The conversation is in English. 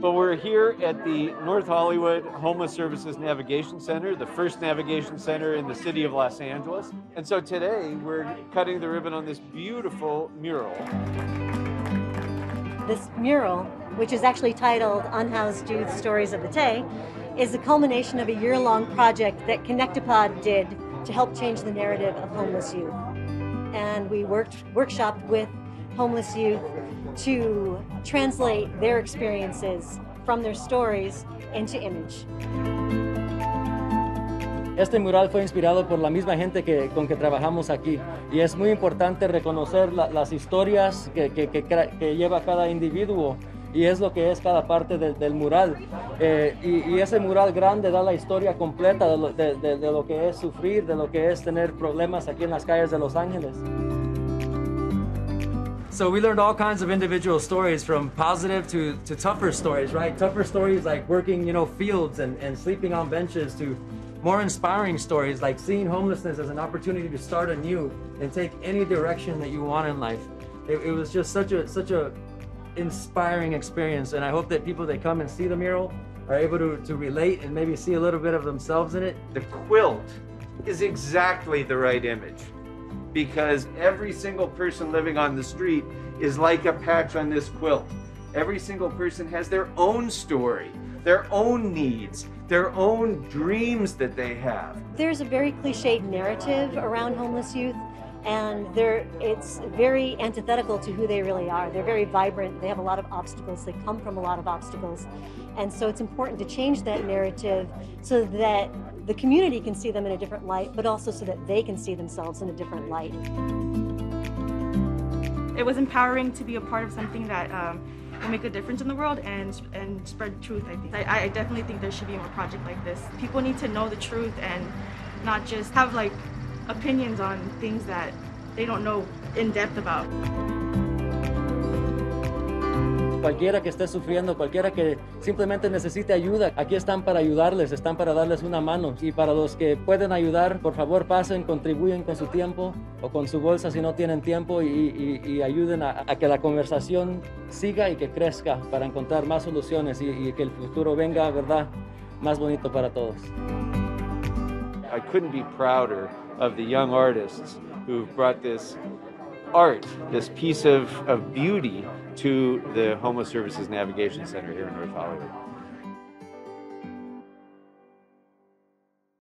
But we're here at the North Hollywood Homeless Services Navigation Center, the first navigation center in the city of Los Angeles. And so today we're cutting the ribbon on this beautiful mural. This mural, which is actually titled Unhoused Youth Stories of the Tay, is the culmination of a year-long project that Connectapod did to help change the narrative of homeless youth. And we workshopped with homeless youth to translate their experiences from their stories into image. Este mural fue inspirado por la misma gente con que trabajamos aquí, y es muy importante reconocer las historias que lleva cada individuo, y es lo que es cada parte del mural. Y ese mural grande da la historia completa de lo que es sufrir, de lo que es tener problemas aquí en las calles de Los Ángeles. So we learned all kinds of individual stories, from positive to tougher stories, right? Tougher stories like working, fields and sleeping on benches, to more inspiring stories like seeing homelessness as an opportunity to start anew and take any direction that you want in life. It was just such a inspiring experience, and I hope that people that come and see the mural are able to relate and maybe see a little bit of themselves in it. The quilt is exactly the right image, because every single person living on the street is like a patch on this quilt. Every single person has their own story, their own needs, their own dreams that they have. There's a very cliched narrative around homeless youth, and it's very antithetical to who they really are. They're very vibrant, they have a lot of obstacles, they come from a lot of obstacles. And so it's important to change that narrative so that the community can see them in a different light, but also so that they can see themselves in a different light. It was empowering to be a part of something that will make a difference in the world and spread truth, I think. I definitely think there should be more projects like this. People need to know the truth and not just have opinions on things that they don't know in depth about. Cualquiera que esté sufriendo, cualquiera que simplemente necesite ayuda, aquí están para ayudarles, están para darles una mano. Y para los que pueden ayudar, por favor pasen, contribuyen con su tiempo o con su bolsa si no tienen tiempo, y ayuden a que la conversación siga y que crezca para encontrar más soluciones y que el futuro venga, ¿verdad?, más bonito para todos. I couldn't be prouder of the young artists who've brought this art, this piece of beauty, to the Homeless Services Navigation Center here in North Hollywood.